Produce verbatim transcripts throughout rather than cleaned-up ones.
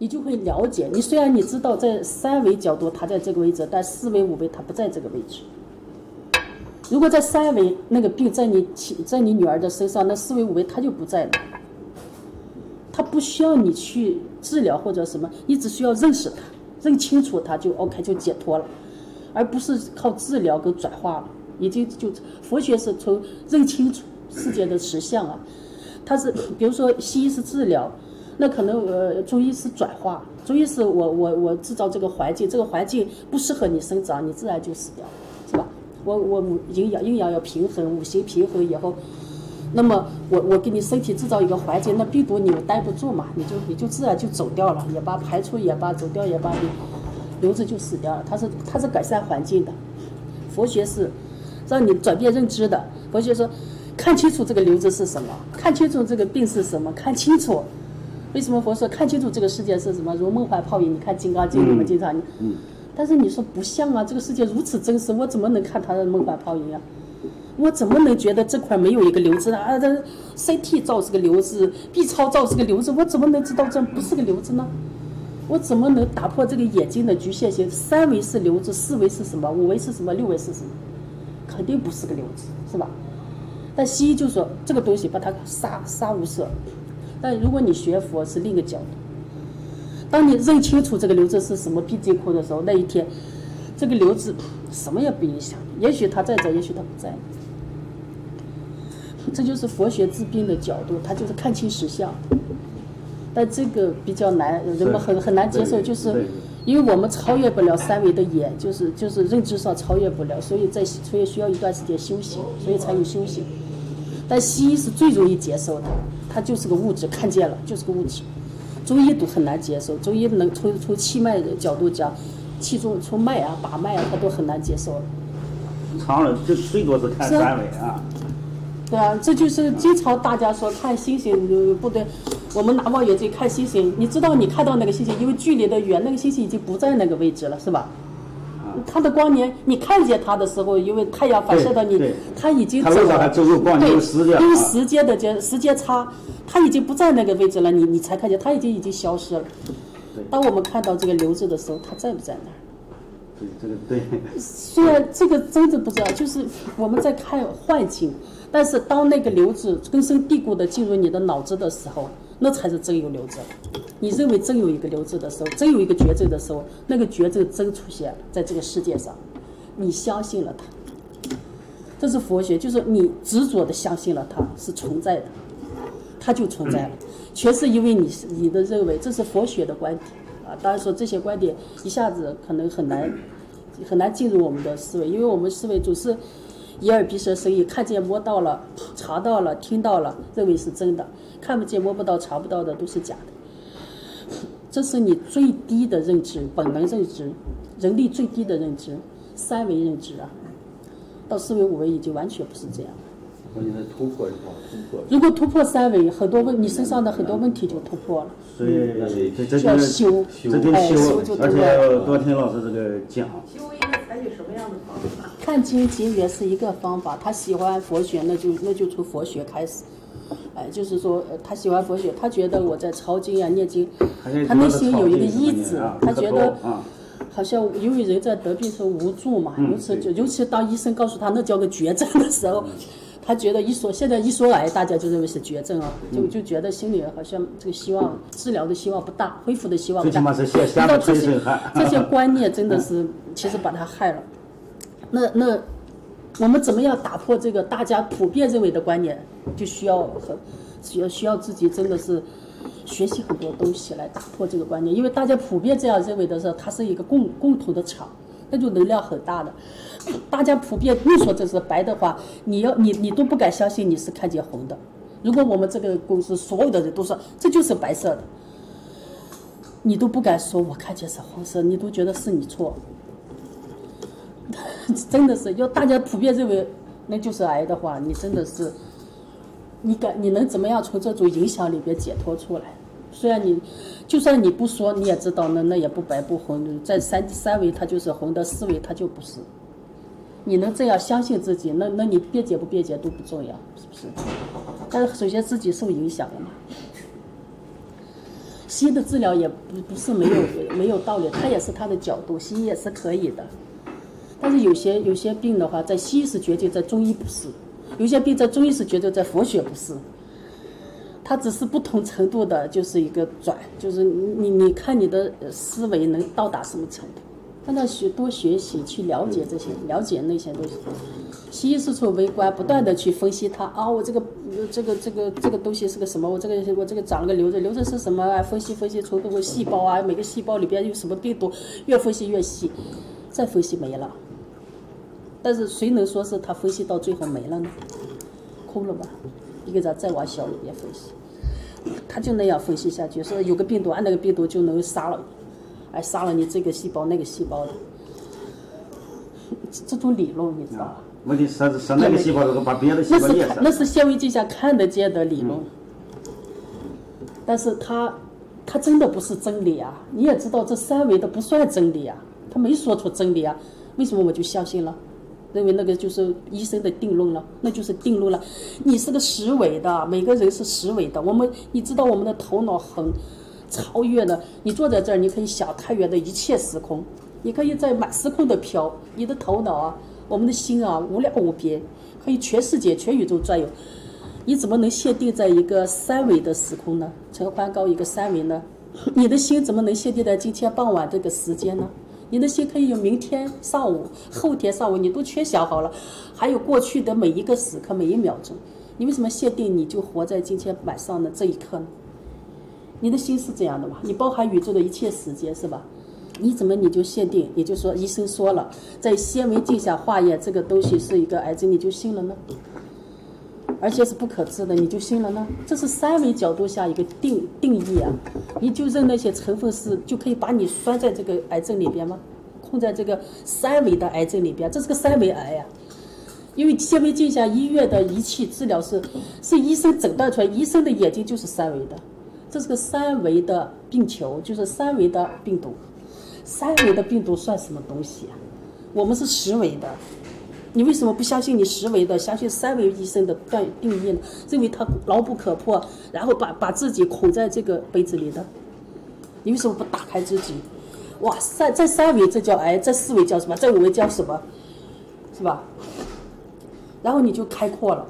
你就会了解。你虽然你知道在三维角度它在这个位置，但四维、五维它不在这个位置。如果在三维，那个病在你在你女儿的身上，那四维、五维它就不在了。它不需要你去治疗或者什么，你只需要认识它，认清楚它就 OK 就解脱了，而不是靠治疗跟转化了。已经就佛学是从认清楚世界的实相啊。 它是，比如说西医是治疗，那可能呃中医是转化，中医是我我我制造这个环境，这个环境不适合你生长，你自然就死掉，是吧？我我营养营养要平衡，五行平衡以后，那么我我给你身体制造一个环境，那病毒你又待不住嘛，你就你就自然就走掉了，也罢排除也罢，走掉也罢，你留着就死掉了。它是它是改善环境的，佛学是让你转变认知的，佛学说。 看清楚这个瘤子是什么，看清楚这个病是什么，看清楚，为什么佛说看清楚这个世界是什么？如梦幻泡影，你看《金刚经》我们经常，嗯，但是你说不像啊，这个世界如此真实，我怎么能看它的梦幻泡影啊？我怎么能觉得这块没有一个瘤子啊？这 C T 照是个瘤子 ，B 超照是个瘤子，我怎么能知道这不是个瘤子呢？我怎么能打破这个眼睛的局限性？三维是瘤子，四维是什么？五维是什么？六维是什么？肯定不是个瘤子，是吧？ 但西医就说这个东西把它杀杀无赦，但如果你学佛是另一个角度，当你认清楚这个瘤子是什么病进库的时候，那一天，这个瘤子什么也不影响，也许它在这，也许它不在，这就是佛学治病的角度，它就是看清实相。但这个比较难，人们很很难接受，就是因为我们超越不了三维的眼，就是就是认知上超越不了，所以在所以需要一段时间修行，所以才有修行。 但西医是最容易接受的，它就是个物质，看见了就是个物质。中医都很难接受，中医能从从气脉的角度讲，气中从脉啊、把脉啊，它都很难接受了。常人最最多是看三维啊。对啊，这就是经常大家说看星星不对，我们拿望远镜看星星，你知道你看到那个星星，因为距离的远，那个星星已经不在那个位置了，是吧？ 它的光年，你看见它的时候，因为太阳反射到你，它已经走了。走入光年时间，因为时间的间时间差，它已经不在那个位置了，你你才看见，它已经已经消失了。当我们看到这个瘤子的时候，它在不在那儿？对，这个对。虽然这个真的不知道，就是我们在看幻境，但是当那个瘤子根深蒂固的进入你的脑子的时候，那才是真有瘤子。 你认为真有一个瘤子的时候，真有一个绝症的时候，那个绝症真出现了在这个世界上，你相信了它，这是佛学，就是你执着的相信了它是存在的，它就存在了，全是因为你你的认为，这是佛学的观点啊。当然说这些观点一下子可能很难很难进入我们的思维，因为我们思维总是眼耳鼻舌身意，看见摸到了、查到了、听到了，认为是真的；看不见、摸不到、查不到的都是假的。 这是你最低的认知，本能认知，人类最低的认知，三维认知啊，到四维、五维已经完全不是这样了。我觉得突破一块，突破。如果突破三维，很多问你身上的很多问题就突破了。所以这这就要修，这就修，而且要多听老师这个讲。修应该采取什么样的方法？看清结缘是一个方法，他喜欢佛学，那就那就从佛学开始。 哎，就是说，他喜欢佛学，他觉得我在抄经啊、念经，他内心有一个医治，他觉得好像因为人在得病时候无助嘛，尤其就尤其当医生告诉他那叫个绝症的时候，他觉得一说现在一说癌，大家就认为是绝症啊，就就觉得心里好像这个希望治疗的希望不大，恢复的希望不大。那到这些这些观念真的是其实把他害了。那那。 我们怎么样打破这个大家普遍认为的观念，就需要很需要需要自己真的是学习很多东西来打破这个观念，因为大家普遍这样认为的时候，它是一个共共同的场，那就能量很大的。大家普遍不说这是白的话，你要你你都不敢相信你是看见红的。如果我们这个公司所有的人都说这就是白色的，你都不敢说我看见是黄色，你都觉得是你错。 真的是，要大家普遍认为那就是癌的话，你真的是，你敢你能怎么样从这种影响里边解脱出来？虽然你，就算你不说，你也知道那那也不白不红，在三三维它就是红的，四维它就不是。你能这样相信自己，那那你辩解不辩解都不重要，是不是？但是首先自己受影响了嘛。西医的治疗也不不是没有没有道理，它也是它的角度，西医也是可以的。但是有些有些病的话，在西医是绝对，在中医不是；有些病在中医是绝对，在佛学不是。它只是不同程度的，就是一个转，就是你你看你的思维能到达什么程度。 让他学多学习，去了解这些，了解那些东西。西医是处微观，不断的去分析它。啊、哦，我这个这个这个这个东西是个什么？我这个我这个长了个瘤子，瘤子是什么啊？分析分析，从通过细胞啊，每个细胞里边有什么病毒，越分析越细，再分析没了。但是谁能说是他分析到最后没了呢？空了吧？一个人再往小里边分析，他就那样分析下去，说有个病毒，按那个病毒就能杀了。 哎，杀了你这个细胞那个细胞的，这种理论你知道吧？问题是是那个细胞把别的细胞也杀了。那是显微镜下看得见的理论，嗯、但是它它真的不是真理啊！你也知道这三维的不算真理啊，他没说出真理啊，为什么我就相信了？认为那个就是医生的定论了，那就是定论了。你是个十维的，每个人是十维的。我们你知道我们的头脑很。 超越了，你坐在这儿，你可以想太远的一切时空，你可以在满时空的飘。你的头脑啊，我们的心啊，无量无边，可以全世界、全宇宙转悠。你怎么能限定在一个三维的时空呢？陈欢高一个三维呢？你的心怎么能限定在今天傍晚这个时间呢？你的心可以有明天上午、后天上午，你都全想好了，还有过去的每一个时刻、每一秒钟。你为什么限定你就活在今天晚上的这一刻呢？ 你的心是这样的嘛？你包含宇宙的一切时间，是吧？你怎么你就限定？也就是说，医生说了，在显微镜下化验这个东西是一个癌症，你就信了呢？而且是不可治的，你就信了呢？这是三维角度下一个定定义啊！你就认那些成分是就可以把你拴在这个癌症里边吗？困在这个三维的癌症里边，这是个三维癌呀、啊！ 因为显微镜下医院的仪器治疗是是医生诊断出来，医生的眼睛就是三维的。 这是个三维的病球，就是三维的病毒。三维的病毒算什么东西啊？我们是十维的，你为什么不相信你十维的，相信三维医生的断定义呢？认为他牢不可破，然后把把自己捆在这个杯子里的，你为什么不打开自己？哇塞，在三维这叫癌，在四维叫什么？在五维叫什么？是吧？然后你就开阔了，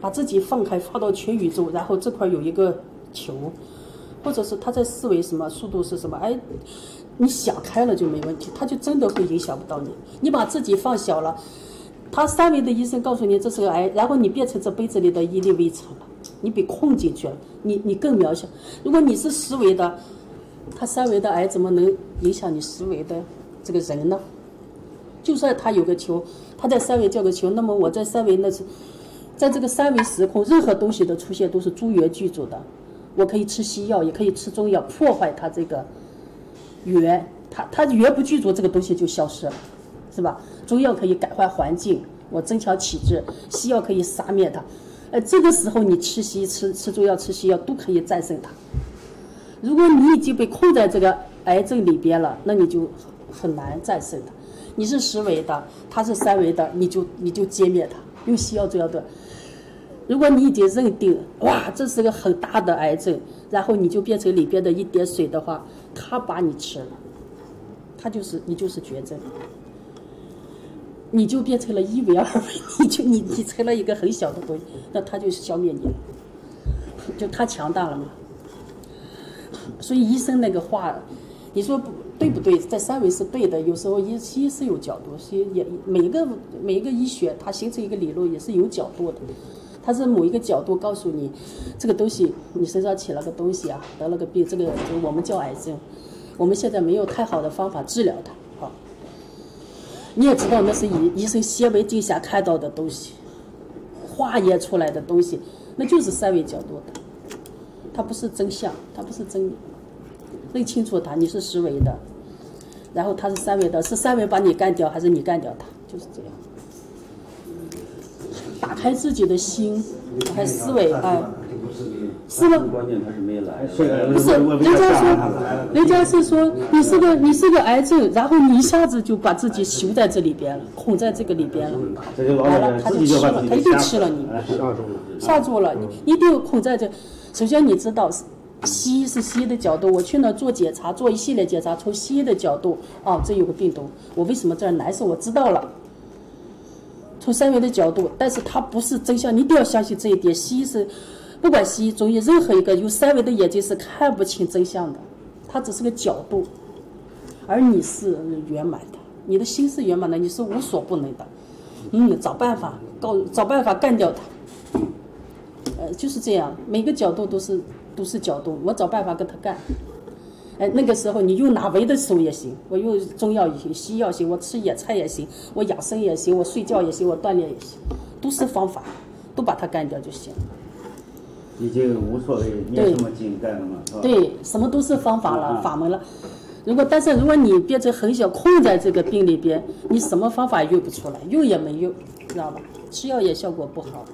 把自己放开，放到全宇宙，然后这块有一个。 球，或者是他在思维什么速度是什么？哎，你想开了就没问题，他就真的会影响不到你。你把自己放小了，他三维的医生告诉你这是个癌，然后你变成这杯子里的一粒微尘了，你被困进去了，你你更渺小。如果你是十维的，他三维的癌怎么能影响你十维的这个人呢？就算他有个球，他在三维叫个球，那么我在三维那是，在这个三维时空，任何东西的出现都是诸缘具足的。 我可以吃西药，也可以吃中药，破坏它这个缘，它它缘不具足，这个东西就消失了，是吧？中药可以改换环境，我增强体质；西药可以杀灭它。呃，这个时候你吃西吃吃中药、吃西药都可以战胜它。如果你已经被困在这个癌症里边了，那你就很难战胜它。你是十维的，它是三维的，你就你就歼灭它，用西药、中药的。 如果你已经认定哇，这是个很大的癌症，然后你就变成里边的一点水的话，它把你吃了，它就是你就是绝症，你就变成了一维二维，你就你你成了一个很小的东西，那它就消灭你了，就它强大了嘛。所以医生那个话，你说不对不对？在三维是对的，有时候医西医是有角度，西也每一个每一个医学它形成一个理论也是有角度的。 它是某一个角度告诉你，这个东西你身上起了个东西啊，得了个病，这个我们叫癌症。我们现在没有太好的方法治疗它，好。你也知道那是医医生显微镜下看到的东西，化验出来的东西，那就是三维角度的，它不是真相，它不是真理。认清楚它，你是十维的，然后它是三维的，是三维把你干掉，还是你干掉它，就是这样。 打开自己的心，打开思维啊！是吗？不是，人家说，人家是说你是个你是个癌症，然后你一下子就把自己囚在这里边了，捆在这个里边了，完了他就吃了，他一定吃了你，吓住了你，你一定捆在这。首先你知道，西医是西医的角度，我去那做检查，做一系列检查，从西医的角度，哦，这有个病毒，我为什么这儿难受？我知道了。从三维的角度，但是它不是真相，你一定要相信这一点。西医是，不管西医、中医，任何一个有三维的眼睛是看不清真相的，它只是个角度，而你是圆满的，你的心是圆满的，你是无所不能的。嗯，找办法，搞找办法干掉它。呃，就是这样，每个角度都是都是角度，我找办法跟他干。哎，那个时候你用哪为的手也行，我用中药也行，西药行，我吃野菜也行，我养生也行，我睡觉也行，我锻炼也行，都是方法，都把它干掉就行。已经无所谓，念什么经干了嘛？对，什么都是方法了，嗯、法门了。如果但是如果你变成很小困在这个病里边，你什么方法用不出来，用也没用，知道吧？吃药也效果不好。